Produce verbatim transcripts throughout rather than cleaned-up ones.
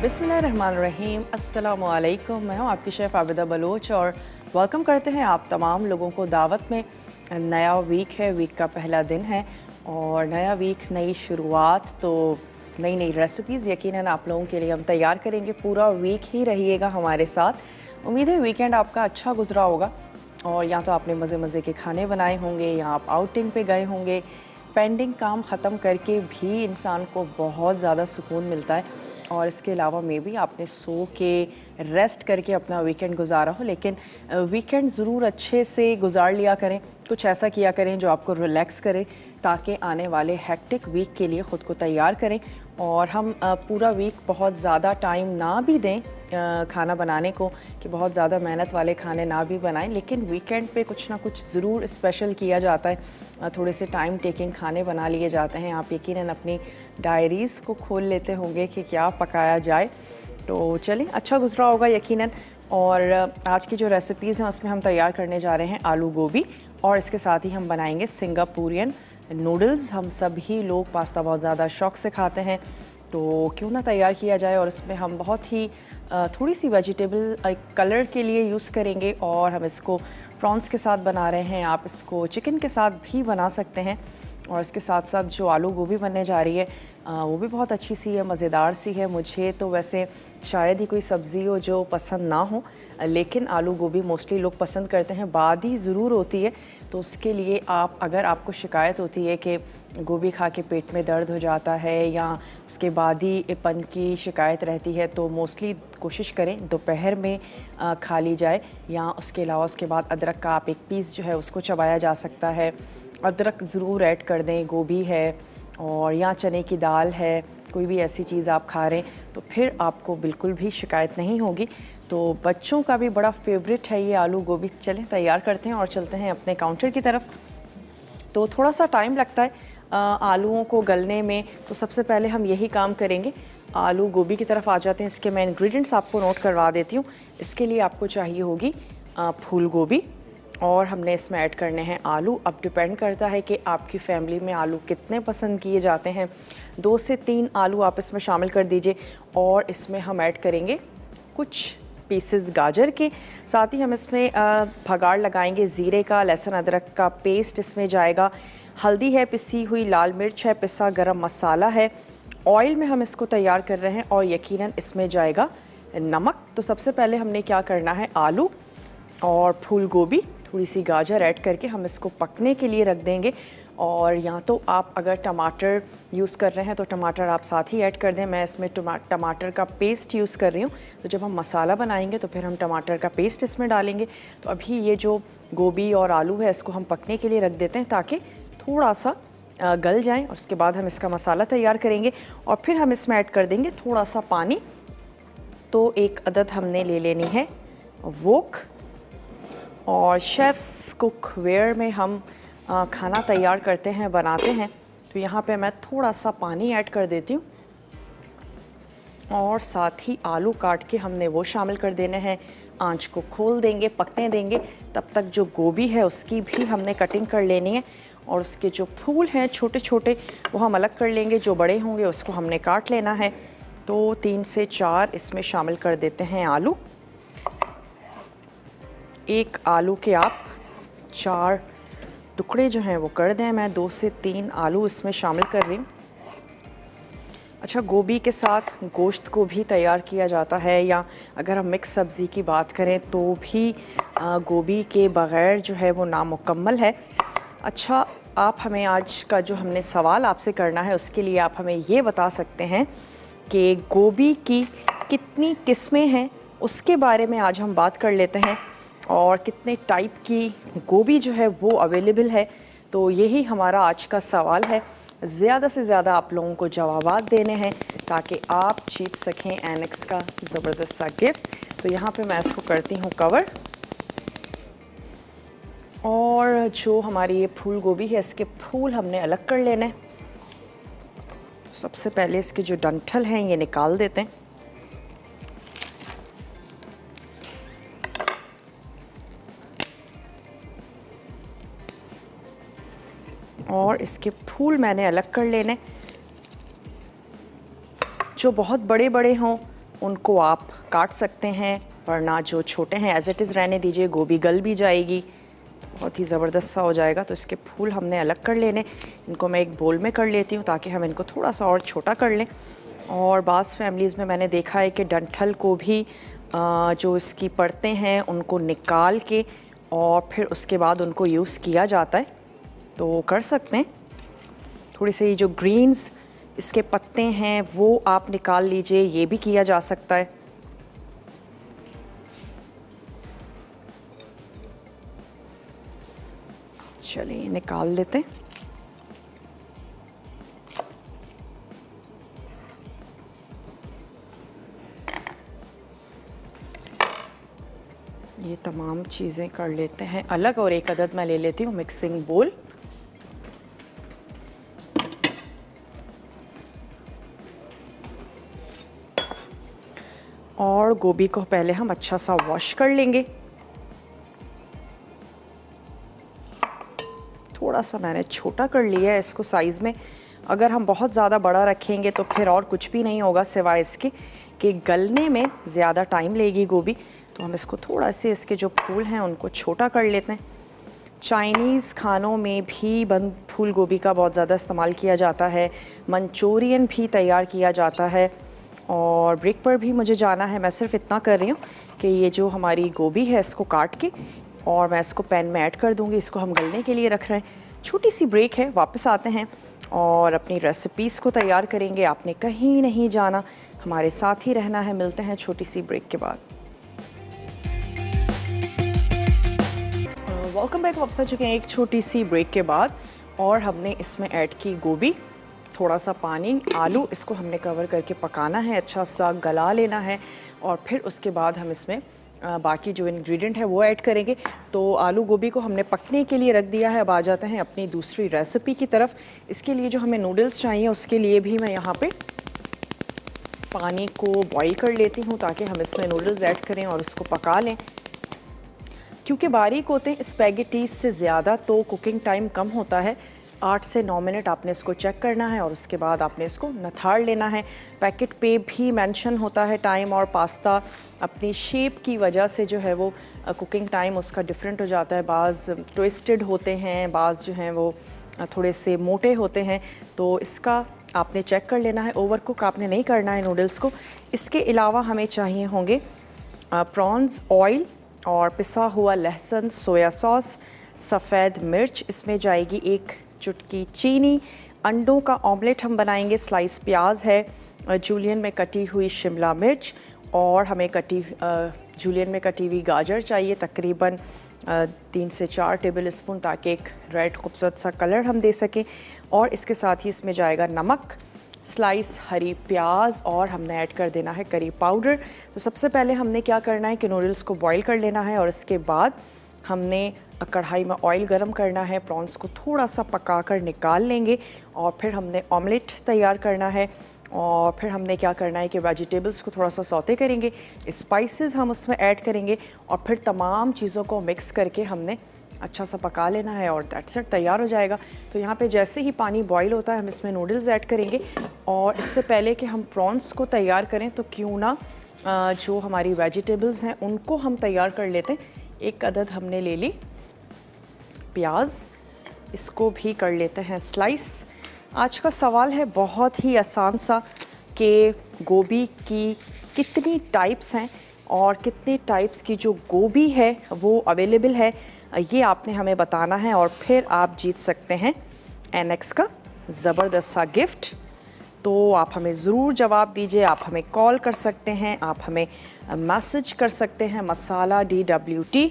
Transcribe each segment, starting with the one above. बिस्मिल्लाहिर्रहमानिर्रहीम, अस्सलामु अलैकुम। मैं हूँ आपकी शेफ़ आबिदा बलोच और वेलकम करते हैं आप तमाम लोगों को दावत में। नया वीक है, वीक का पहला दिन है और नया वीक नई शुरुआत, तो नई नई रेसिपीज़ यकीनन आप लोगों के लिए हम तैयार करेंगे। पूरा वीक ही रहिएगा हमारे साथ। उम्मीद है वीकेंड आपका अच्छा गुजरा होगा और या तो आपने मज़े मज़े के खाने बनाए होंगे या आप आउटिंग पे गए होंगे। पेंडिंग काम ख़त्म करके भी इंसान को बहुत ज़्यादा सुकून मिलता है और इसके अलावा में भी आपने सो के रेस्ट करके अपना वीकेंड गुजारा हो, लेकिन वीकेंड ज़रूर अच्छे से गुजार लिया करें। कुछ ऐसा किया करें जो आपको रिलैक्स करे ताकि आने वाले हैक्टिक वीक के लिए ख़ुद को तैयार करें। और हम पूरा वीक बहुत ज़्यादा टाइम ना भी दें खाना बनाने को, कि बहुत ज़्यादा मेहनत वाले खाने ना भी बनाएं, लेकिन वीकेंड पे कुछ ना कुछ ज़रूर स्पेशल किया जाता है। थोड़े से टाइम टेकिंग खाने बना लिए जाते हैं। आप यकीनन अपनी डायरीज़ को खोल लेते होंगे कि क्या पकाया जाए। तो चलें, अच्छा गुजरा होगा यकीनन। और आज की जो रेसिपीज़ हैं उसमें हम तैयार करने जा रहे हैं आलू गोभी और इसके साथ ही हम बनाएंगे सिंगापुरियन नूडल्स। हम सभी लोग पास्ता बहुत ज़्यादा शौक़ से खाते हैं, तो क्यों ना तैयार किया जाए। और इसमें हम बहुत ही थोड़ी सी वेजिटेबल कलर के लिए यूज़ करेंगे और हम इसको प्रॉन्स के साथ बना रहे हैं। आप इसको चिकन के साथ भी बना सकते हैं। और इसके साथ साथ जो आलू गोभी बनने जा रही है वो भी बहुत अच्छी सी है, मज़ेदार सी है। मुझे तो वैसे शायद ही कोई सब्ज़ी हो जो पसंद ना हो, लेकिन आलू गोभी मोस्टली लोग पसंद करते हैं। बादी ज़रूर होती है, तो उसके लिए आप अगर आपको शिकायत होती है कि गोभी खा के पेट में दर्द हो जाता है या उसके बादीपन की शिकायत रहती है, तो मोस्टली कोशिश करें दोपहर में खा ली जाए। या उसके अलावा उसके बाद अदरक का आप एक पीस जो है उसको चबाया जा सकता है। अदरक ज़रूर ऐड कर दें। गोभी है और या चने की दाल है, कोई भी ऐसी चीज़ आप खा रहे हैं तो फिर आपको बिल्कुल भी शिकायत नहीं होगी। तो बच्चों का भी बड़ा फेवरेट है ये आलू गोभी। चलें तैयार करते हैं और चलते हैं अपने काउंटर की तरफ। तो थोड़ा सा टाइम लगता है आलूओं को गलने में, तो सबसे पहले हम यही काम करेंगे। आलू गोभी की तरफ आ जाते हैं। इसके मैं इंग्रेडिएंट्स आपको नोट करवा देती हूँ। इसके लिए आपको चाहिए होगी फूल गोभी और हमने इसमें ऐड करने हैं आलू। अब डिपेंड करता है कि आपकी फैमिली में आलू कितने पसंद किए जाते हैं। दो से तीन आलू आप इसमें शामिल कर दीजिए। और इसमें हम ऐड करेंगे कुछ पीसेस गाजर के। साथ ही हम इसमें भगाड़ लगाएंगे ज़ीरे का, लहसुन अदरक का पेस्ट इसमें जाएगा। हल्दी है, पिसी हुई लाल मिर्च है, पिसा गरम मसाला है। ऑयल में हम इसको तैयार कर रहे हैं और यकीनन इसमें जाएगा नमक। तो सबसे पहले हमने क्या करना है, आलू और फूल गोभी थोड़ी सी गाजर ऐड करके हम इसको पकने के लिए रख देंगे। और या तो आप अगर टमाटर यूज़ कर रहे हैं तो टमाटर आप साथ ही ऐड कर दें। मैं इसमें टमाटर का पेस्ट यूज़ कर रही हूँ, तो जब हम मसाला बनाएंगे तो फिर हम टमाटर का पेस्ट इसमें डालेंगे। तो अभी ये जो गोभी और आलू है इसको हम पकने के लिए रख देते हैं ताकि थोड़ा सा गल जाए। और उसके बाद हम इसका मसाला तैयार करेंगे और फिर हम इसमें ऐड कर देंगे थोड़ा सा पानी। तो एक अदद हमने ले लेनी है वोक। और शेफ्स कुक वेयर में हम खाना तैयार करते हैं, बनाते हैं, तो यहाँ पे मैं थोड़ा सा पानी ऐड कर देती हूँ। और साथ ही आलू काट के हमने वो शामिल कर देने हैं। आंच को खोल देंगे, पकने देंगे। तब तक जो गोभी है उसकी भी हमने कटिंग कर लेनी है और उसके जो फूल हैं छोटे छोटे वो हम अलग कर लेंगे। जो बड़े होंगे उसको हमने काट लेना है। तो तीन से चार इसमें शामिल कर देते हैं आलू। एक आलू के आप चार टुकड़े जो हैं वो कर दें। मैं दो से तीन आलू इसमें शामिल कर रही हूँ। अच्छा, गोभी के साथ गोश्त को भी तैयार किया जाता है, या अगर हम मिक्स सब्ज़ी की बात करें तो भी गोभी के बग़ैर जो है वो नामुकम्मल है। अच्छा, आप हमें आज का जो हमने सवाल आपसे करना है उसके लिए आप हमें ये बता सकते हैं कि गोभी की कितनी किस्में हैं, उसके बारे में आज हम बात कर लेते हैं। और कितने टाइप की गोभी जो है वो अवेलेबल है। तो यही हमारा आज का सवाल है। ज़्यादा से ज़्यादा आप लोगों को जवाब देने हैं ताकि आप जीत सकें एनेक्स का ज़बरदस्त सा गिफ्ट। तो यहाँ पे मैं इसको करती हूँ कवर। और जो हमारी ये फूल गोभी है इसके फूल हमने अलग कर लेने। सबसे पहले इसके जो डंठल हैं ये निकाल देते हैं। और इसके फूल मैंने अलग कर लेने। जो बहुत बड़े बड़े हों उनको आप काट सकते हैं, वरना जो छोटे हैं एज़ इट इज़ रहने दीजिए, गोभी गल भी जाएगी, बहुत ही ज़बरदस्त सा हो जाएगा। तो इसके फूल हमने अलग कर लेने, इनको मैं एक बोल में कर लेती हूँ ताकि हम इनको थोड़ा सा और छोटा कर लें। और बास फैमिलीज़ में मैंने देखा है कि डंठल को भी जो इसकी परतें हैं उनको निकाल के और फिर उसके बाद उनको यूज़ किया जाता है, तो कर सकते हैं। थोड़ी सी जो ग्रीन्स इसके पत्ते हैं वो आप निकाल लीजिए, ये भी किया जा सकता है। चलिए निकाल लेते हैं। ये तमाम चीज़ें कर लेते हैं अलग। और एक अदद मैं ले लेती हूँ मिक्सिंग बोल। और गोभी को पहले हम अच्छा सा वॉश कर लेंगे। थोड़ा सा मैंने छोटा कर लिया है इसको साइज़ में, अगर हम बहुत ज़्यादा बड़ा रखेंगे तो फिर और कुछ भी नहीं होगा सिवाय इसके कि गलने में ज़्यादा टाइम लेगी गोभी। तो हम इसको थोड़ा से इसके जो फूल हैं उनको छोटा कर लेते हैं। चाइनीज़ खानों में भी बंद फूल गोभी का बहुत ज़्यादा इस्तेमाल किया जाता है, मंचूरियन भी तैयार किया जाता है। और ब्रेक पर भी मुझे जाना है, मैं सिर्फ इतना कर रही हूँ कि ये जो हमारी गोभी है इसको काट के और मैं इसको पैन में ऐड कर दूँगी, इसको हम गलने के लिए रख रहे हैं। छोटी सी ब्रेक है, वापस आते हैं और अपनी रेसिपीज़ को तैयार करेंगे। आपने कहीं नहीं जाना, हमारे साथ ही रहना है। मिलते हैं छोटी सी ब्रेक के बाद। वेलकम बैक, वापस आ चुके हैं एक छोटी सी ब्रेक के बाद। और हमने इसमें ऐड की गोभी, थोड़ा सा पानी, आलू, इसको हमने कवर करके पकाना है, अच्छा सा गला लेना है। और फिर उसके बाद हम इसमें बाकी जो इंग्रेडिएंट है वो ऐड करेंगे। तो आलू गोभी को हमने पकने के लिए रख दिया है। अब आ जाते हैं अपनी दूसरी रेसिपी की तरफ। इसके लिए जो हमें नूडल्स चाहिए उसके लिए भी मैं यहाँ पे पानी को बॉईल कर लेती हूँ ताकि हम इसमें नूडल्स ऐड करें और उसको पका लें। क्योंकि बारीक होते हैं स्पैगेटीज़ से ज़्यादा, तो कुकिंग टाइम कम होता है। आठ से नौ मिनट आपने इसको चेक करना है और उसके बाद आपने इसको नथाड़ लेना है। पैकेट पे भी मेंशन होता है टाइम, और पास्ता अपनी शेप की वजह से जो है वो कुकिंग टाइम उसका डिफरेंट हो जाता है। बाज़ ट्विस्टेड होते हैं, बाज़ जो हैं वो थोड़े से मोटे होते हैं, तो इसका आपने चेक कर लेना है। ओवर कुक आपने नहीं करना है नूडल्स को। इसके अलावा हमें चाहिए होंगे प्रॉन्स ऑयल और पिसा हुआ लहसुन, सोया सॉस, सफ़ेद मिर्च, इसमें जाएगी एक चुटकी चीनी। अंडों का ऑमलेट हम बनाएंगे, स्लाइस प्याज है, जूलियन में कटी हुई शिमला मिर्च, और हमें कटी जूलियन में कटी हुई गाजर चाहिए तकरीबन तीन से चार टेबल स्पून, ताकि एक रेड खूबसूरत सा कलर हम दे सकें। और इसके साथ ही इसमें जाएगा नमक, स्लाइस हरी प्याज, और हमने ऐड कर देना है करी पाउडर। तो सबसे पहले हमने क्या करना है कि नूडल्स को बॉईल कर लेना है और इसके बाद हमने कढ़ाई में ऑयल गरम करना है। प्रॉन्स को थोड़ा सा पका कर निकाल लेंगे और फिर हमने ऑमलेट तैयार करना है। और फिर हमने क्या करना है कि वेजिटेबल्स को थोड़ा सा सौते करेंगे, स्पाइसेस हम उसमें ऐड करेंगे और फिर तमाम चीज़ों को मिक्स करके हमने अच्छा सा पका लेना है और दैट्स इट, तैयार हो जाएगा। तो यहाँ पे जैसे ही पानी बॉईल होता है हम इसमें नूडल्स ऐड करेंगे। और इससे पहले कि हम प्रॉन्स को तैयार करें, तो क्यों ना जो हमारी वेजिटेबल्स हैं उनको हम तैयार कर लेते हैं। एक अदद हमने ले ली प्याज, इसको भी कर लेते हैं स्लाइस। आज का सवाल है बहुत ही आसान सा कि गोभी की कितनी टाइप्स हैं और कितने टाइप्स की जो गोभी है वो अवेलेबल है, ये आपने हमें बताना है। और फिर आप जीत सकते हैं एनएक्स का ज़बरदस्त सा गिफ्ट। तो आप हमें ज़रूर जवाब दीजिए। आप हमें कॉल कर सकते हैं, आप हमें मैसेज कर सकते हैं मसाला डी डब्ल्यू टी,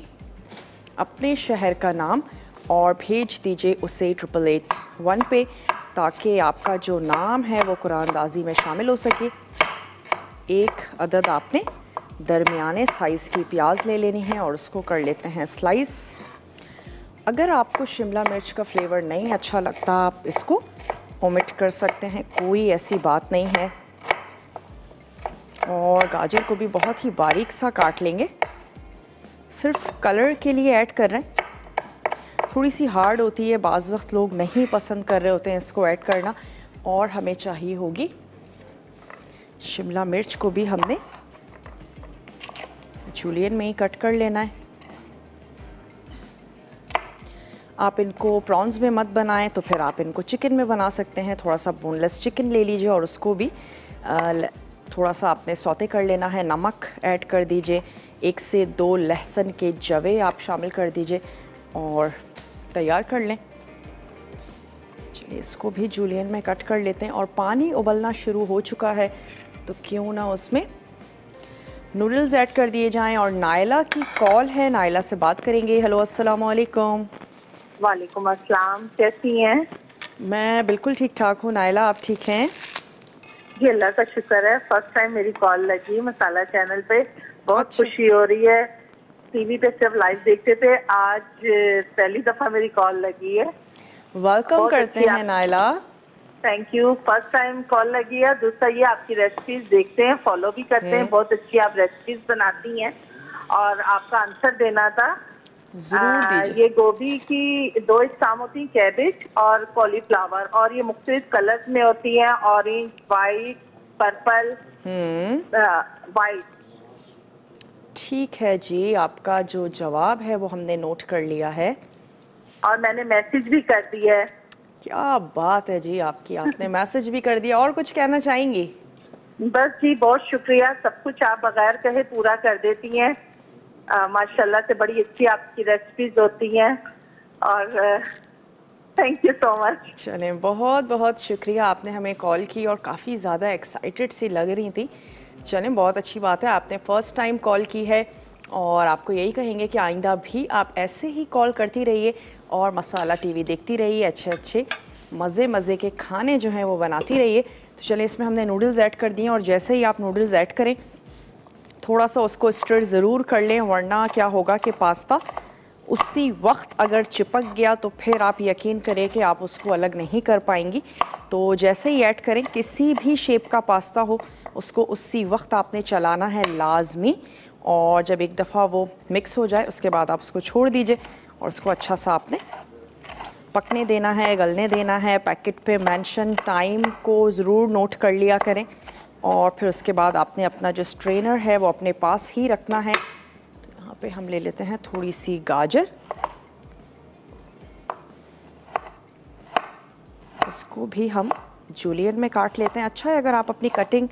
अपने शहर का नाम, और भेज दीजिए उसे ट्रिपल एट वन पे, ताकि आपका जो नाम है वो कुरानंदाजी में शामिल हो सके। एक अदद आपने दरमियाने साइज़ की प्याज ले लेनी है और उसको कर लेते हैं स्लाइस। अगर आपको शिमला मिर्च का फ्लेवर नहीं अच्छा लगता, आप इसको ओमिट कर सकते हैं, कोई ऐसी बात नहीं है। और गाजर को भी बहुत ही बारीक सा काट लेंगे, सिर्फ कलर के लिए ऐड कर रहे हैं। थोड़ी सी हार्ड होती है, बाज़ वक्त लोग नहीं पसंद कर रहे होते हैं इसको ऐड करना। और हमें चाहिए होगी शिमला मिर्च, को भी हमने जूलियन में ही कट कर लेना है। आप इनको प्रॉन्स में मत बनाएं तो फिर आप इनको चिकन में बना सकते हैं। थोड़ा सा बोनलेस चिकन ले लीजिए और उसको भी थोड़ा सा आपने सौते कर लेना है। नमक ऐड कर दीजिए, एक से दो लहसुन के जवे आप शामिल कर दीजिए और तैयार कर लें। चलिए इसको भी जूलियन में कट कर लेते हैं। और पानी उबलना शुरू हो चुका है तो क्यों ना उसमें नूडल्स ऐड कर दिए जाएं। और नायला की कॉल है, नायला से बात करेंगे। हेलो, अस्सलाम वालेकुम। वालेकुम अस्सलाम, कैसी हैं? मैं बिल्कुल ठीक ठाक हूँ। नायला आप ठीक हैं? जी अल्लाह का शुक्र है। फर्स्ट टाइम मेरी कॉल लगी मसाला चैनल पे, बहुत खुशी हो रही है। टीवी पे सिर्फ लाइव देखते थे, आज पहली दफ़ा मेरी कॉल लगी है। वेलकम करते हैं Naila. Thank you, first time call लगी है। दूसरा ये आपकी रेसिपीज देखते हैं, फॉलो भी करते हैं, बहुत अच्छी आप रेसिपीज बनाती हैं। और आपका आंसर देना था जरूर दीजिए। ये गोभी की दो इकसाम होती हैं, कैबेज और कॉलीफ्लावर, और ये मुख्तलिफ कलर्स में होती हैं, ऑरेंज, वाइट, पर्पल, वाइट। ठीक है जी, आपका जो जवाब है वो हमने नोट कर लिया है और मैंने मैसेज भी कर दिया है। क्या बात है जी आपकी, आपने मैसेज भी कर दिया। और कुछ कहना चाहेंगी? बस जी, बहुत शुक्रिया, सब कुछ आप बगैर कहे पूरा कर देती हैं। माशाल्लाह से बड़ी अच्छी आपकी रेसिपीज होती हैं और थैंक यू सो मच। चलें, बहुत बहुत शुक्रिया, आपने हमें कॉल की और काफ़ी ज़्यादा एक्साइटेड सी लग रही थी। चलें, बहुत अच्छी बात है, आपने फ़र्स्ट टाइम कॉल की है और आपको यही कहेंगे कि आइंदा भी आप ऐसे ही कॉल करती रहिए और मसाला टीवी देखती रहिए, अच्छे अच्छे मज़े मज़े के खाने जो हैं वो बनाती रहिए। तो चलें, इसमें हमने नूडल्स ऐड कर दिए और जैसे ही आप नूडल्स ऐड करें थोड़ा सा उसको स्टर ज़रूर कर लें, वरना क्या होगा कि पास्ता उसी वक्त अगर चिपक गया तो फिर आप यकीन करें कि आप उसको अलग नहीं कर पाएंगी। तो जैसे ही ऐड करें, किसी भी शेप का पास्ता हो, उसको उसी वक्त आपने चलाना है लाजमी। और जब एक दफ़ा वो मिक्स हो जाए उसके बाद आप उसको छोड़ दीजिए और उसको अच्छा सा आपने पकने देना है, गलने देना है। पैकेट पे मेंशन टाइम को ज़रूर नोट कर लिया करें। और फिर उसके बाद आपने अपना जो स्ट्रेनर है वो अपने पास ही रखना है। तो यहाँ पे हम ले लेते हैं थोड़ी सी गाजर, इसको भी हम जूलियन में काट लेते हैं। अच्छा है अगर आप अपनी कटिंग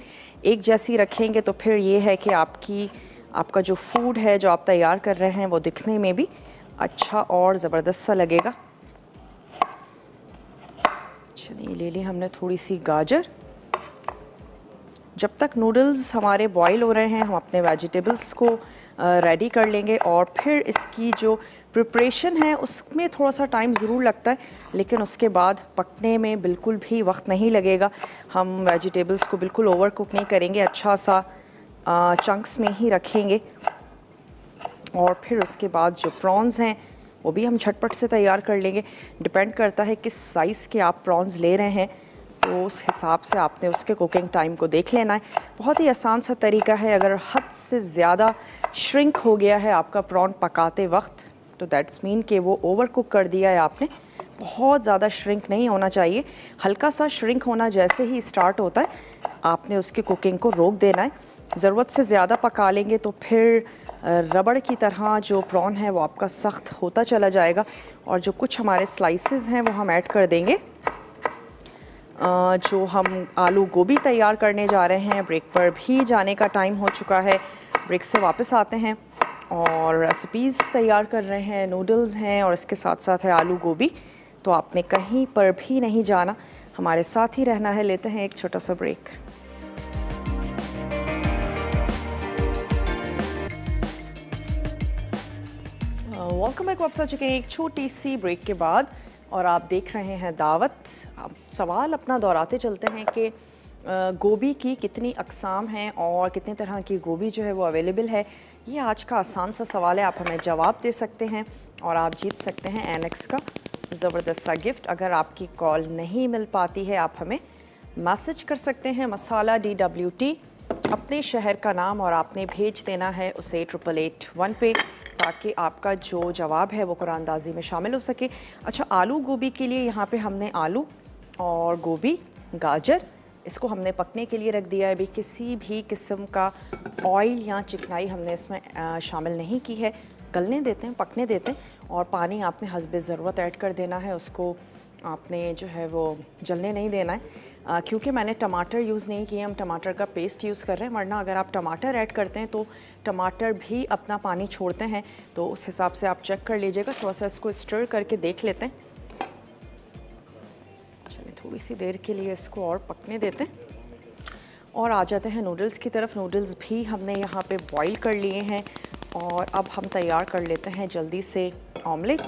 एक जैसी रखेंगे तो फिर ये है कि आपकी आपका जो फूड है जो आप तैयार कर रहे हैं वो दिखने में भी अच्छा और ज़बरदस्त सा लगेगा। चलिए, ले ली हमने थोड़ी सी गाजर। जब तक नूडल्स हमारे बॉईल हो रहे हैं हम अपने वेजिटेबल्स को रेडी कर लेंगे। और फिर इसकी जो प्रिपरेशन है उसमें थोड़ा सा टाइम ज़रूर लगता है, लेकिन उसके बाद पकने में बिल्कुल भी वक्त नहीं लगेगा। हम वेजिटेबल्स को बिल्कुल ओवर कुक नहीं करेंगे, अच्छा सा चंक्स में ही रखेंगे। और फिर उसके बाद जो प्रॉन्स हैं वो भी हम झटपट से तैयार कर लेंगे। डिपेंड करता है किस साइज़ के आप प्रॉन्स ले रहे हैं, तो उस हिसाब से आपने उसके कुकिंग टाइम को देख लेना है। बहुत ही आसान सा तरीका है, अगर हद से ज़्यादा श्रिंक हो गया है आपका प्रॉन पकाते वक्त तो दैट्स मीन कि वो ओवर कुक कर दिया है आपने। बहुत ज़्यादा श्रिंक नहीं होना चाहिए, हल्का सा श्रिंक होना जैसे ही स्टार्ट होता है आपने उसकी कुकिंग को रोक देना है। ज़रूरत से ज़्यादा पका लेंगे तो फिर रबड़ की तरह जो प्रॉन है वो आपका सख्त होता चला जाएगा। और जो कुछ हमारे स्लाइसेस हैं वो हम ऐड कर देंगे। जो हम आलू गोभी तैयार करने जा रहे हैं, ब्रेक पर भी जाने का टाइम हो चुका है, ब्रेक से वापस आते हैं और रेसिपीज़ तैयार कर रहे हैं। नूडल्स हैं और इसके साथ साथ है आलू गोभी, तो आपने कहीं पर भी नहीं जाना, हमारे साथ ही रहना है। लेते हैं एक छोटा सा ब्रेक। वेलकम बैक, वापस आ चुके हैं एक छोटी सी ब्रेक के बाद और आप देख रहे हैं दावत। आप सवाल अपना दोहराते चलते हैं कि गोभी की कितनी अकसाम हैं और कितने तरह की गोभी जो है वो अवेलेबल है। ये आज का आसान सा सवाल है, आप हमें जवाब दे सकते हैं और आप जीत सकते हैं एनएक्स का ज़बरदस्त सा गिफ्ट। अगर आपकी कॉल नहीं मिल पाती है आप हमें मैसेज कर सकते हैं मसाला डी डब्ल्यू टी, अपने शहर का नाम और आपने भेज देना है उसे ट्रिपल एट वन पे, ताकि आपका जो जवाब है वो कुरान अंदाजी में शामिल हो सके। अच्छा, आलू गोभी के लिए यहाँ पे हमने आलू और गोभी, गाजर इसको हमने पकने के लिए रख दिया है। अभी किसी भी किस्म का ऑयल या चिकनाई हमने इसमें शामिल नहीं की है। गलने देते हैं, पकने देते हैं, और पानी आपने हस्बे ज़रूरत ऐड कर देना है, उसको आपने जो है वो जलने नहीं देना है। क्योंकि मैंने टमाटर यूज़ नहीं किए, हम टमाटर का पेस्ट यूज़ कर रहे हैं, वरना अगर आप टमाटर ऐड करते हैं तो टमाटर भी अपना पानी छोड़ते हैं, तो उस हिसाब से आप चेक कर लीजिएगा। थोड़ा सा इसको स्टर करके देख लेते हैं। चलिए थोड़ी सी देर के लिए इसको और पकने देते हैं और आ जाते हैं नूडल्स की तरफ। नूडल्स भी हमने यहाँ पर बॉयल कर लिए हैं और अब हम तैयार कर लेते हैं जल्दी से ऑमलेट,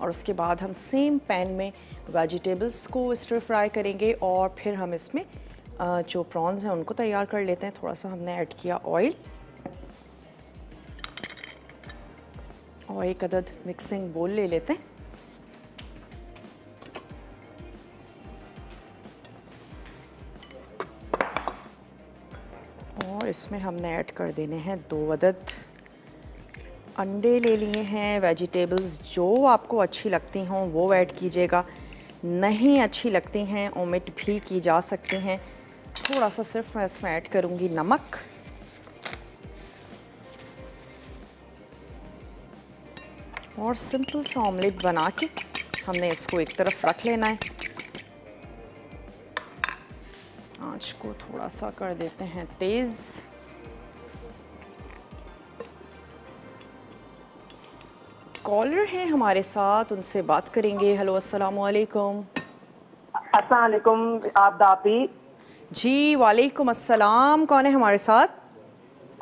और उसके बाद हम सेम पैन में वेजिटेबल्स को स्टर फ्राई करेंगे और फिर हम इसमें जो प्रॉन्स हैं उनको तैयार कर लेते हैं। थोड़ा सा हमने ऐड किया ऑयल और एक अदद मिक्सिंग बोल ले लेते हैं। और इसमें हमने ऐड कर देने हैं दो अदद अंडे ले लिए हैं। वेजिटेबल्स जो आपको अच्छी लगती हों वो ऐड कीजिएगा, नहीं अच्छी लगती हैं ओमिट भी की जा सकती हैं। थोड़ा सा सिर्फ मैं इसमें ऐड करूँगी नमक, और सिंपल सा ऑमलेट बना के हमने इसको एक तरफ रख लेना है। आँच को थोड़ा सा कर देते हैं तेज़, कॉलर हैं हमारे साथ, उनसे बात करेंगे। हेलो अस्सलाम वालेकुम। अस्सलाम वालेकुम आबिदा आपी जी। वालेकुम अस्सलाम। कौन है हमारे साथ?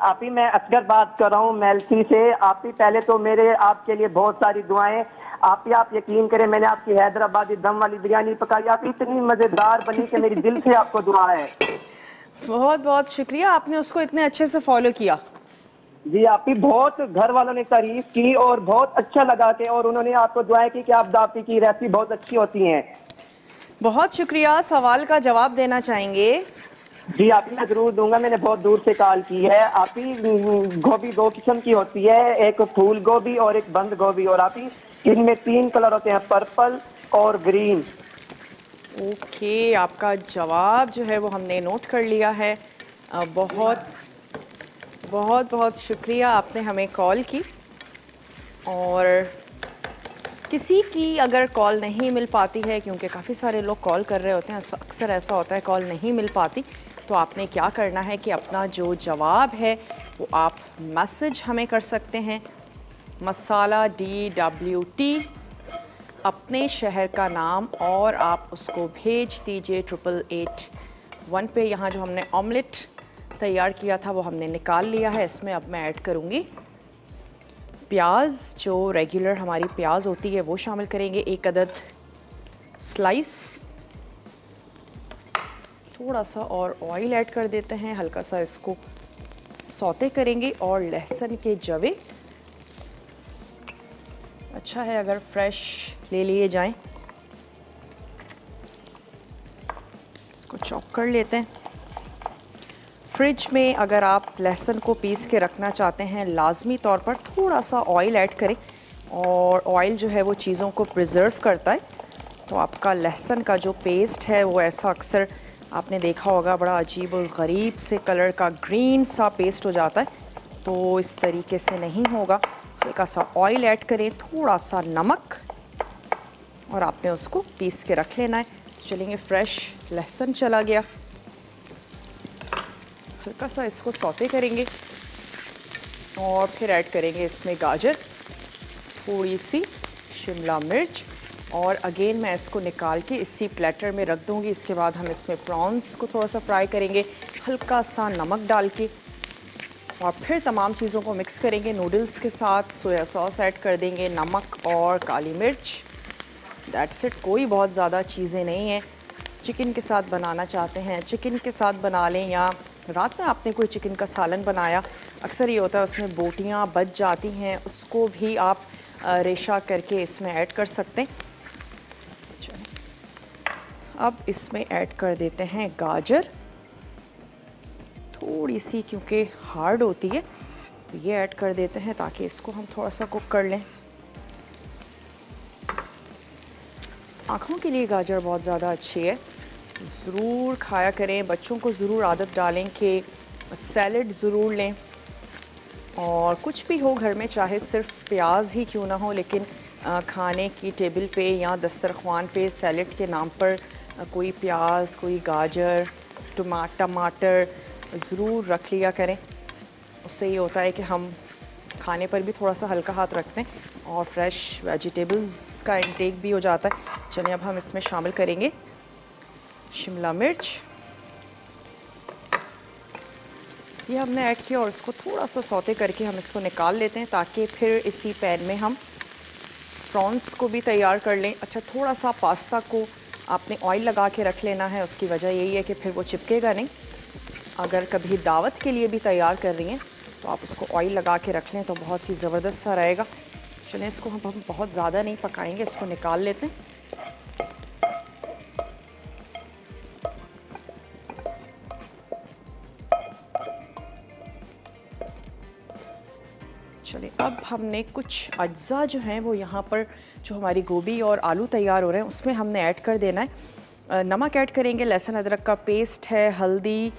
आपी मैं असगर बात कर रहा हूँ मेलसी से। आपी पहले तो मेरे आपके लिए बहुत सारी दुआएं। आपी आप यकीन करें मैंने आपकी हैदराबादी दम वाली बिरयानी पकाई, आप इतनी मज़ेदार बनी कि मेरी दिल से आपको दुआ है। बहुत बहुत शुक्रिया, आपने उसको इतने अच्छे से फॉलो किया। जी आपकी बहुत घर वालों ने तारीफ की और बहुत अच्छा लगा के, और उन्होंने आपको दुआएं की कि आप दापी की रेसिपी बहुत अच्छी होती हैं। बहुत शुक्रिया। सवाल का जवाब देना चाहेंगे? जी आपकी मैं जरूर दूंगा, मैंने बहुत दूर से कॉल की है। आपकी गोभी दो किस्म की होती है, एक फूल गोभी और एक बंद गोभी, और आपकी इनमें तीन कलर होते हैं, पर्पल और ग्रीन। ओके, आपका जवाब जो है वो हमने नोट कर लिया है। बहुत बहुत बहुत शुक्रिया आपने हमें कॉल की। और किसी की अगर कॉल नहीं मिल पाती है, क्योंकि काफ़ी सारे लोग कॉल कर रहे होते हैं, अक्सर ऐसा होता है कॉल नहीं मिल पाती, तो आपने क्या करना है कि अपना जो जवाब है वो आप मैसेज हमें कर सकते हैं। मसाला डी डब्ल्यू टी, अपने शहर का नाम, और आप उसको भेज दीजिए ट्रिपल एट वन पे। यहाँ जो हमने ऑमलेट तैयार किया था वो हमने निकाल लिया है। इसमें अब मैं ऐड करूँगी प्याज, जो रेगुलर हमारी प्याज होती है वो शामिल करेंगे, एक अदद स्लाइस। थोड़ा सा और ऑयल ऐड कर देते हैं, हल्का सा इसको सौते करेंगे, और लहसुन के जवे अच्छा है अगर फ्रेश ले लिए जाएं। इसको चॉप कर लेते हैं। फ्रिज में अगर आप लहसुन को पीस के रखना चाहते हैं लाजमी तौर पर थोड़ा सा ऑयल ऐड करें, और ऑयल जो है वो चीज़ों को प्रिजर्व करता है। तो आपका लहसुन का जो पेस्ट है वो ऐसा अक्सर आपने देखा होगा बड़ा अजीब और ग़रीब से कलर का ग्रीन सा पेस्ट हो जाता है, तो इस तरीके से नहीं होगा। हल्का सा ऑयल ऐड करें, थोड़ा सा नमक, और आपने उसको पीस के रख लेना है। चलेंगे फ्रेश लहसुन चला गया, हल्का सा इसको सौते करेंगे, और फिर ऐड करेंगे इसमें गाजर, थोड़ी सी शिमला मिर्च, और अगेन मैं इसको निकाल के इसी प्लेटर में रख दूँगी। इसके बाद हम इसमें प्रॉन्स को थोड़ा सा फ्राई करेंगे, हल्का सा नमक डाल के, और फिर तमाम चीज़ों को मिक्स करेंगे। नूडल्स के साथ सोया सॉस ऐड कर देंगे, नमक और काली मिर्च। दैट्स इट, कोई बहुत ज़्यादा चीज़ें नहीं हैं। चिकन के साथ बनाना चाहते हैं चिकन के साथ बना लें, या रात में आपने कोई चिकन का सालन बनाया, अक्सर ये होता है उसमें बोटियाँ बच जाती हैं, उसको भी आप रेशा करके इसमें ऐड कर सकते हैं। अब इसमें ऐड कर देते हैं गाजर, थोड़ी सी क्योंकि हार्ड होती है तो ये ऐड कर देते हैं ताकि इसको हम थोड़ा सा कुक कर लें। आँखों के लिए गाजर बहुत ज़्यादा अच्छी है, ज़रूर खाया करें। बच्चों को ज़रूर आदत डालें कि सैलड ज़रूर लें, और कुछ भी हो घर में, चाहे सिर्फ प्याज ही क्यों ना हो, लेकिन खाने की टेबल पे या दस्तरखान पे सैलड के नाम पर कोई प्याज, कोई गाजर, टमाटर ज़रूर रख लिया करें। उससे ये होता है कि हम खाने पर भी थोड़ा सा हल्का हाथ रखते हैं और फ्रेश वेजिटेबल्स का इंटेक भी हो जाता है। चलिए अब हम इसमें शामिल करेंगे शिमला मिर्च, ये हमने ऐड किया, और इसको थोड़ा सा सौते करके हम इसको निकाल लेते हैं ताकि फिर इसी पैन में हम प्रॉन्स को भी तैयार कर लें। अच्छा, थोड़ा सा पास्ता को आपने ऑयल लगा के रख लेना है, उसकी वजह यही है कि फिर वो चिपकेगा नहीं। अगर कभी दावत के लिए भी तैयार कर रही हैं तो आप उसको ऑयल लगा के रख लें तो बहुत ही ज़बरदस्त सा रहेगा। चलिए इसको हम हम बहुत ज़्यादा नहीं पकाएंगे, इसको निकाल लेते हैं। चलिए अब हमने कुछ अज्जा जो हैं वो यहाँ पर, जो हमारी गोभी और आलू तैयार हो रहे हैं, उसमें हमने ऐड कर देना है। नमक ऐड करेंगे, लहसुन अदरक का पेस्ट है, हल्दी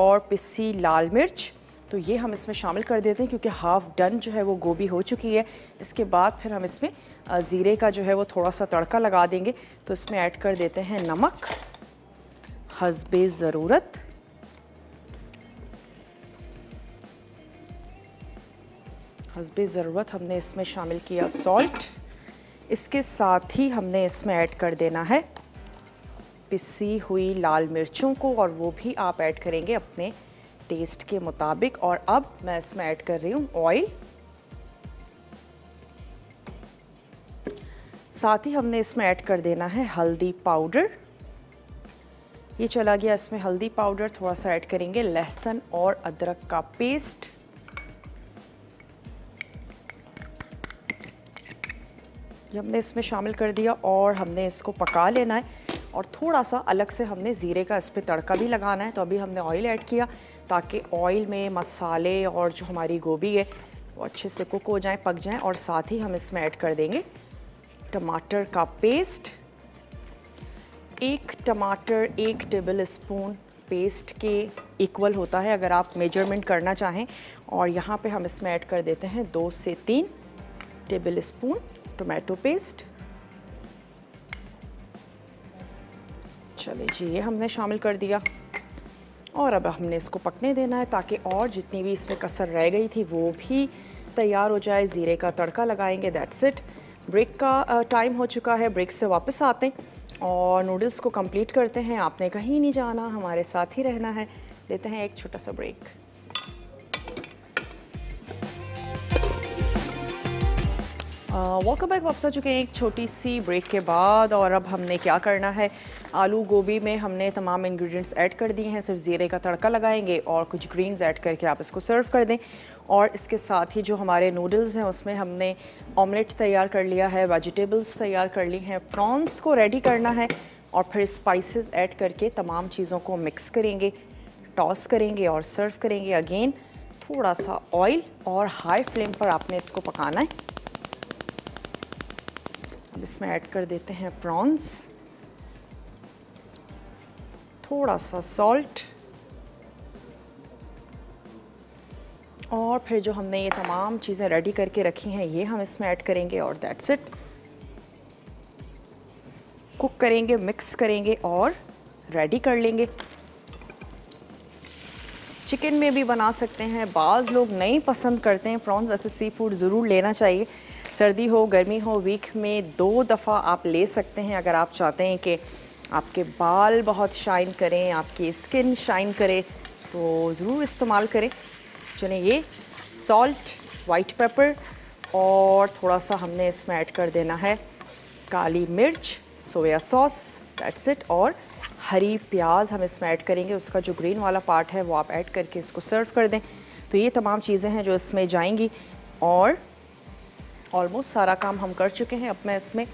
और पिसी लाल मिर्च, तो ये हम इसमें शामिल कर देते हैं क्योंकि हाफ़ डन जो है वो गोभी हो चुकी है। इसके बाद फिर हम इसमें ज़ीरे का जो है वो थोड़ा सा तड़का लगा देंगे, तो इसमें ऐड कर देते हैं नमक हस्बे ज़रूरत, हस्बे ज़रूरत हमने इसमें शामिल किया सॉल्ट। इसके साथ ही हमने इसमें ऐड कर देना है पिसी हुई लाल मिर्चों को, और वो भी आप ऐड करेंगे अपने टेस्ट के मुताबिक। और अब मैं इसमें ऐड कर रही हूँ ऑयल, साथ ही हमने इसमें ऐड कर देना है हल्दी पाउडर, ये चला गया इसमें हल्दी पाउडर, थोड़ा सा ऐड करेंगे लहसुन और अदरक का पेस्ट, ये हमने इसमें शामिल कर दिया और हमने इसको पका लेना है। और थोड़ा सा अलग से हमने ज़ीरे का इस पर तड़का भी लगाना है, तो अभी हमने ऑयल ऐड किया ताकि ऑयल में मसाले और जो हमारी गोभी है वो अच्छे से कुक हो जाए, पक जाए। और साथ ही हम इसमें ऐड कर देंगे टमाटर का पेस्ट, एक टमाटर एक टेबल स्पून पेस्ट के इक्वल होता है अगर आप मेजरमेंट करना चाहें। और यहाँ पे हम इसमें ऐड कर देते हैं दो से तीन टेबल स्पून टोमेटो पेस्ट। चलिए जी, ये हमने शामिल कर दिया और अब हमने इसको पकने देना है ताकि और जितनी भी इसमें कसर रह गई थी वो भी तैयार हो जाए। ज़ीरे का तड़का लगाएंगे, दैट्स इट। ब्रेक का टाइम हो चुका है, ब्रेक से वापस आते हैं और नूडल्स को कंप्लीट करते हैं। आपने कहीं नहीं जाना, हमारे साथ ही रहना है। लेते हैं एक छोटा सा ब्रेक। वेलकम बैक, वापस आ चुके हैं एक छोटी सी ब्रेक के बाद। और अब हमने क्या करना है, आलू गोभी में हमने तमाम इंग्रेडिएंट्स ऐड कर दिए हैं, सिर्फ ज़ीरे का तड़का लगाएंगे और कुछ ग्रीन्स ऐड करके आप इसको सर्व कर दें। और इसके साथ ही जो हमारे नूडल्स हैं उसमें हमने ऑमलेट तैयार कर लिया है, वेजिटेबल्स तैयार कर ली हैं, प्रॉन्स को रेडी करना है और फिर स्पाइसेस ऐड करके तमाम चीज़ों को मिक्स करेंगे, टॉस करेंगे और सर्व करेंगे। अगेन थोड़ा सा ऑयल और हाई फ्लेम पर आपने इसको पकाना है। अब इसमें ऐड कर देते हैं प्रॉन्स, थोड़ा सा सॉल्ट, और फिर जो हमने ये तमाम चीज़ें रेडी करके रखी हैं ये हम इसमें ऐड करेंगे और दैट्स इट। कुक करेंगे, मिक्स करेंगे और रेडी कर लेंगे। चिकन में भी बना सकते हैं, बाज़ लोग नहीं पसंद करते हैं प्रॉन्स, वैसे सी फूड ज़रूर लेना चाहिए। सर्दी हो, गर्मी हो, वीक में दो दफ़ा आप ले सकते हैं अगर आप चाहते हैं कि आपके बाल बहुत शाइन करें, आपकी स्किन शाइन करे, तो ज़रूर इस्तेमाल करें। चलिए ये सॉल्ट, वाइट पेपर और थोड़ा सा हमने इसमें ऐड कर देना है काली मिर्च, सोया सॉस, दैट्स इट। और हरी प्याज हम इसमें ऐड करेंगे, उसका जो ग्रीन वाला पार्ट है वो आप ऐड करके इसको सर्व कर दें। तो ये तमाम चीज़ें हैं जो इसमें जाएंगी और ऑलमोस्ट सारा काम हम कर चुके हैं। अब मैं इसमें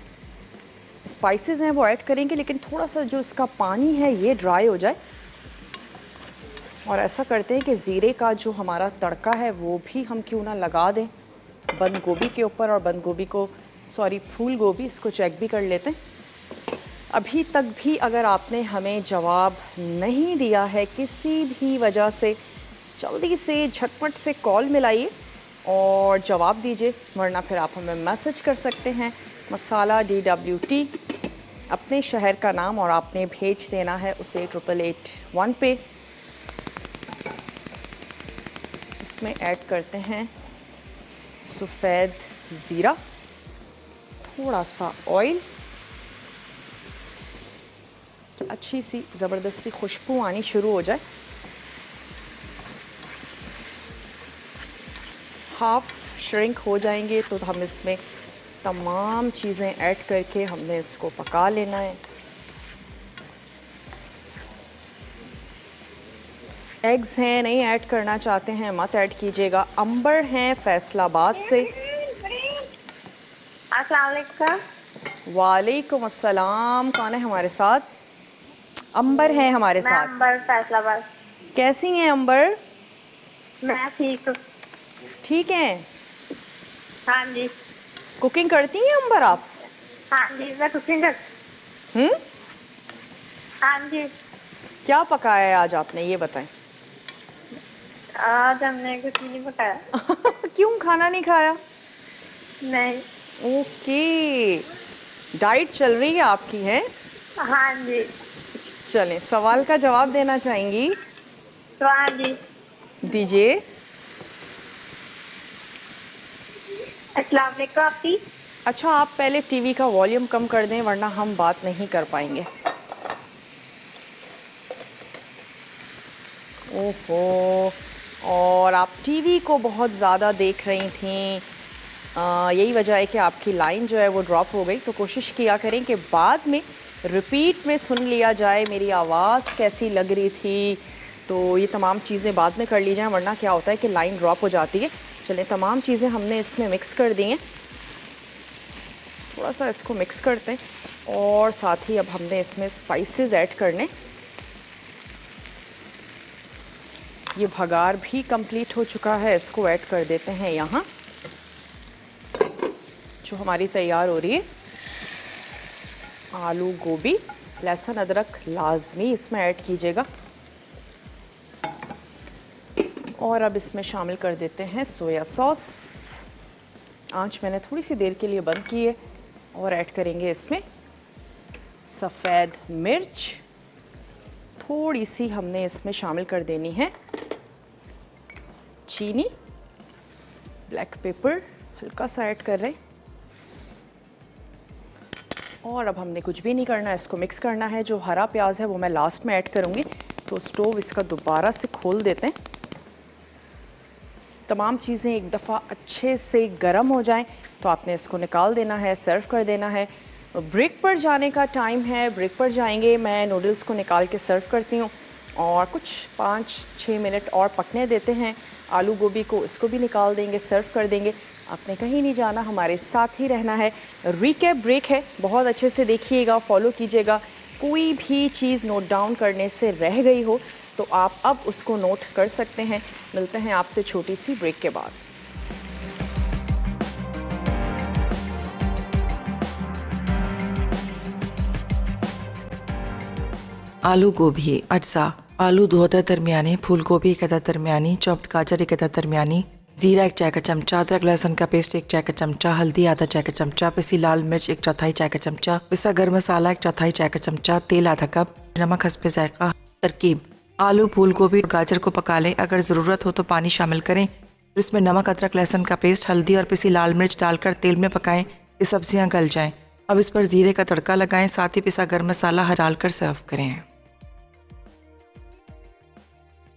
स्पाइसेस हैं वो ऐड करेंगे, लेकिन थोड़ा सा जो इसका पानी है ये ड्राई हो जाए। और ऐसा करते हैं कि ज़ीरे का जो हमारा तड़का है वो भी हम क्यों ना लगा दें बंद गोभी के ऊपर, और बंद गोभी को सॉरी फूल गोभी, इसको चेक भी कर लेते हैं। अभी तक भी अगर आपने हमें जवाब नहीं दिया है किसी भी वजह से, जल्दी से झटपट से कॉल मिलाइए और जवाब दीजिए, वरना फिर आप हमें मैसेज कर सकते हैं मसाला डी डब्ल्यू टी, अपने शहर का नाम और आपने भेज देना है उसे ट्रिपल एट वन पे। इसमें ऐड करते हैं सफ़ेद ज़ीरा, थोड़ा सा ऑयल, अच्छी सी ज़बरदस्त सी खुशबू आनी शुरू हो जाए। हाफ श्रिंक हो जाएंगे तो हम इसमें तमाम चीज़ें ऐड करके हमने इसको पका लेना है। एग्स हैं, नहीं ऐड करना चाहते हैं मत ऐड कीजिएगा। अंबर हैं फैसलाबाद से। अस्सलाम वालेकुम। वालेकुम अस्सलाम। कौन है हमारे साथ? अंबर हैं हमारे मैं साथ। अंबर फैसलाबाद। कैसी हैं अंबर? मैं ठीक हूँ। ठीक हैं? हाँ जी। कुकिंग करती हैं अंबर आप? हाँ जी, मैं कुकिंग करती हूँ। हाँ जी। क्या पकाया है आज आपने, ये बताएं? आज हमने कुछ नहीं पकाया। क्यों, खाना नहीं खाया? नहीं। ओके, डाइट चल रही है आपकी, है? हाँ जी। चलें, सवाल का जवाब देना चाहेंगी? हाँ जी, दीजिए। अस्सलाम वालेकुम आपकी। अच्छा, आप पहले टीवी का वॉल्यूम कम कर दें वरना हम बात नहीं कर पाएंगे। ओहो, और आप टीवी को बहुत ज़्यादा देख रही थीं, यही वजह है कि आपकी लाइन जो है वो ड्रॉप हो गई। तो कोशिश किया करें कि बाद में रिपीट में सुन लिया जाए मेरी आवाज़ कैसी लग रही थी, तो ये तमाम चीज़ें बाद में कर ली जाएँ, वरना क्या होता है कि लाइन ड्रॉप हो जाती है। चलें, तमाम चीज़ें हमने इसमें मिक्स कर दी हैं, थोड़ा सा इसको मिक्स करते हैं और साथ ही अब हमने इसमें स्पाइसेस ऐड करने। ये भगार भी कंप्लीट हो चुका है, इसको ऐड कर देते हैं यहाँ, जो हमारी तैयार हो रही है आलू गोभी। लहसुन अदरक लाजमी इसमें ऐड कीजिएगा और अब इसमें शामिल कर देते हैं सोया सॉस। आंच मैंने थोड़ी सी देर के लिए बंद की है। और ऐड करेंगे इसमें सफ़ेद मिर्च, थोड़ी सी हमने इसमें शामिल कर देनी है चीनी, ब्लैक पेपर हल्का सा ऐड कर रहे हैं। और अब हमने कुछ भी नहीं करना, इसको मिक्स करना है। जो हरा प्याज है वो मैं लास्ट में ऐड करूँगी, तो स्टोव इसका दोबारा से खोल देते हैं। तमाम चीज़ें एक दफ़ा अच्छे से गर्म हो जाएं तो आपने इसको निकाल देना है, सर्व कर देना है। ब्रेक पर जाने का टाइम है, ब्रेक पर जाएंगे, मैं नूडल्स को निकाल के सर्व करती हूँ और कुछ पाँच छः मिनट और पकने देते हैं। आलू गोभी को, इसको भी निकाल देंगे, सर्व कर देंगे। आपने कहीं नहीं जाना, हमारे साथ ही रहना है। रिकैप ब्रेक है, बहुत अच्छे से देखिएगा, फॉलो कीजिएगा। कोई भी चीज़ नोट डाउन करने से रह गई हो तो आप अब उसको नोट कर सकते हैं। मिलते हैं आपसे छोटी सी ब्रेक के बाद। आलू गोभी अज्जा, आलू दो अदद दरमियानी, फूल गोभी एक अदद दरमियानी, चॉप्ड गाजर एक अदद दरमियानी, जीरा एक चाय का चमचा, अदरक लहसुन का पेस्ट एक चाय का चमचा, हल्दी आधा चाय का चमचा, पिसी लाल मिर्च एक चौथाई चाय का चमचा, पिसा गर्म मसाला एक चौथाई चाय का चमचा, तेल आधा कप, नमक हस्बे जायका। तरकीब: आलू, फूल गोभी और गाजर को पका लें। अगर ज़रूरत हो तो पानी शामिल करें। इसमें नमक, अदरक, लहसुन का पेस्ट, हल्दी और पिसी लाल मिर्च डालकर तेल में पकाएं कि सब्जियां गल जाएं। अब इस पर जीरे का तड़का लगाएं, साथ ही पिसा गर्म मसाला डालकर सर्व करें।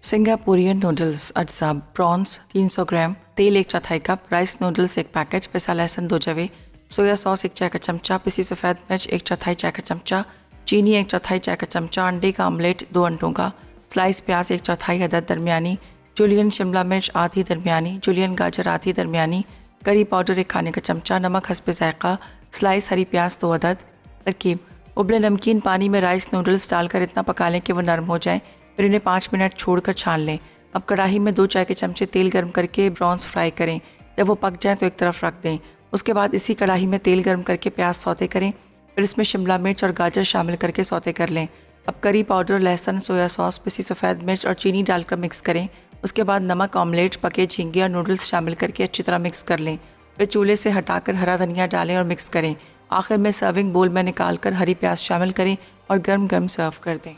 सिंगापुरियन नूडल्स अज्जा, प्रॉन्स तीन सौ ग्राम, तेल एक चौथाई कप, राइस नूडल्स एक पैकेट, पिसा लहसुन दो जवे, सोया सॉस एक चाय का चमचा, पिसी सफ़ेद मिर्च एक चौथाई चाय का चमचा, चीनी एक चौथाई चाय का चमचा, अंडे का आमलेट दो अंडों का, स्लाइस प्याज एक चौथाई अदद दरमियानी, जूलियन शिमला मिर्च आधी दरमियानी, जूलियन गाजर आधी दरमियानी, करी पाउडर एक खाने का चमचा, नमक हस्बे जायका, स्लाइस हरी प्याज दो अदद। तरकीब: उबले नमकीन पानी में राइस नूडल्स डालकर इतना पका लें कि वो नरम हो जाएं, फिर इन्हें पाँच मिनट छोड़कर छान लें। अब कढ़ाई में दो चाय के चमचे तेल गर्म करके ब्राउन्स फ्राई करें। जब वो पक जाएँ तो एक तरफ रख दें। उसके बाद इसी कढ़ाई में तेल गर्म करके प्याज सौते करें, फिर इसमें शिमला मिर्च और गाजर शामिल करके सौते कर लें। अब करी पाउडर, लहसुन, सोया सॉस, पिसी सफ़ेद मिर्च और चीनी डालकर मिक्स करें। उसके बाद नमक, ऑमलेट, पके झींगे और नूडल्स शामिल करके अच्छी तरह मिक्स कर लें। फिर चूल्हे से हटाकर हरा धनिया डालें और मिक्स करें। आखिर में सर्विंग बोल में निकालकर हरी प्याज शामिल करें और गर्म गर्म सर्व कर दें।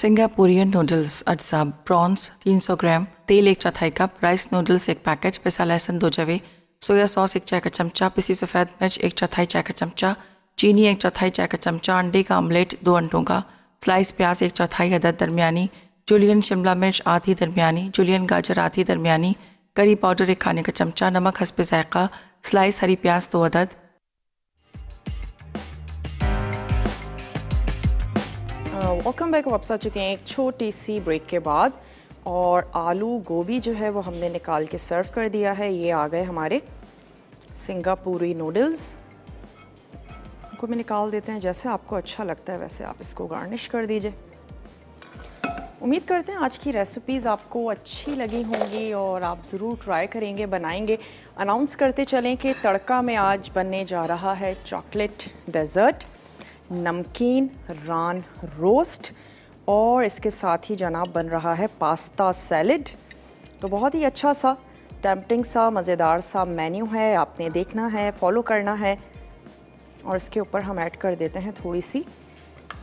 सिंगापुरियन नूडल्स अज्जा, प्रॉन्स तीन सौ ग्राम, तेल एक चौथाई कप, राइस नूडल्स एक पैकेट, पिसा लहसुन दो जवे, सोया सॉस एक चाय का चमचा, पिसी सफ़ेद मिर्च एक चौथाई चाय का चमचा, चीनी एक चौथाई चाय का चमचा, अंडे का ऑमलेट दो अंडों का, स्लाइस प्याज एक चौथाई अदद दरमियानी, जूलियन शिमला मिर्च आधी दरमियानी, जूलियन गाजर आधी दरमियानी, करी पाउडर एक खाने का चमचा, नमक हस्ब ज़ायक़ा, स्लाइस हरी प्याज दो अदद। Welcome back. वापस आ चुके हैं एक छोटी सी ब्रेक के बाद, और आलू गोभी जो है वो हमने निकाल के सर्व कर दिया है। ये आ गए हमारे सिंगापुरी नूडल्स, उनको भी निकाल देते हैं। जैसे आपको अच्छा लगता है वैसे आप इसको गार्निश कर दीजिए। उम्मीद करते हैं आज की रेसिपीज़ आपको अच्छी लगी होंगी और आप ज़रूर ट्राई करेंगे, बनाएंगे। अनाउंस करते चलें कि तड़का में आज बनने जा रहा है चॉकलेट डेज़र्ट, नमकीन रान रोस्ट, और इसके साथ ही जनाब बन रहा है पास्ता सैलड। तो बहुत ही अच्छा सा, टेम्पटिंग सा, मज़ेदार सा मेन्यू है। आपने देखना है, फॉलो करना है। और इसके ऊपर हम ऐड कर देते हैं थोड़ी सी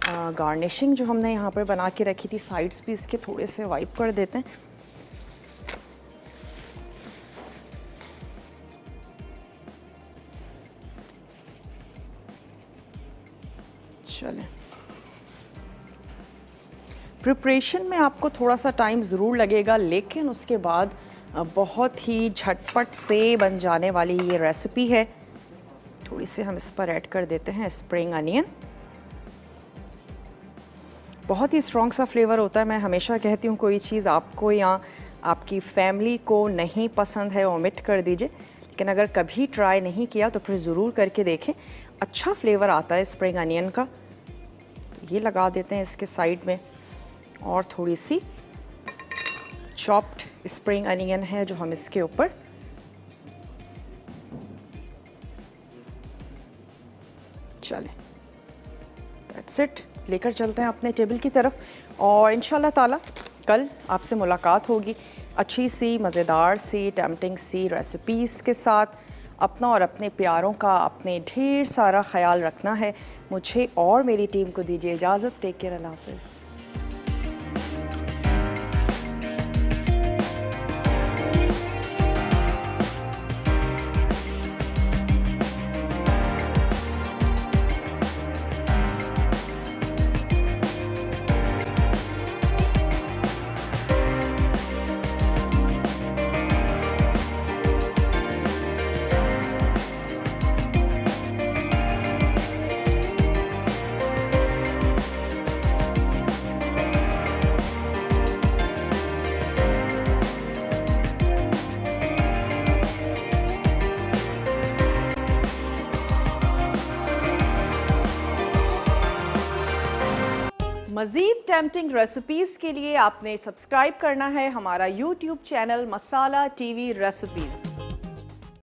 गार्निशिंग जो हमने यहाँ पर बना के रखी थी। साइड्स भी इसके थोड़े से वाइप कर देते हैं। चलें, प्रिपरेशन में आपको थोड़ा सा टाइम ज़रूर लगेगा, लेकिन उसके बाद बहुत ही झटपट से बन जाने वाली ये रेसिपी है। थोड़ी सी हम इस पर ऐड कर देते हैं स्प्रिंग अनियन। बहुत ही स्ट्रॉन्ग सा फ्लेवर होता है। मैं हमेशा कहती हूँ कोई चीज़ आपको या आपकी फैमिली को नहीं पसंद है ओमिट कर दीजिए, लेकिन अगर कभी ट्राई नहीं किया तो फिर ज़रूर करके देखें। अच्छा फ्लेवर आता है स्प्रिंग अनियन का। ये लगा देते हैं इसके साइड में, और थोड़ी सी चॉप्ड स्प्रिंग अनियन है जो हम इसके ऊपर चलें। दैट्स इट, लेकर चलते हैं अपने टेबल की तरफ। और इंशाल्लाह ताला कल आपसे मुलाकात होगी अच्छी सी, मज़ेदार सी, टेम्पटिंग सी रेसिपीज़ के साथ। अपना और अपने प्यारों का अपने ढेर सारा ख्याल रखना है। मुझे और मेरी टीम को दीजिए इजाज़त। टेक केयर, अल्लाह हाफ़िज़। मज़ीद टेम्पटिंग रेसिपीज़ के लिए आपने सब्सक्राइब करना है हमारा YouTube channel Masala TV recipes.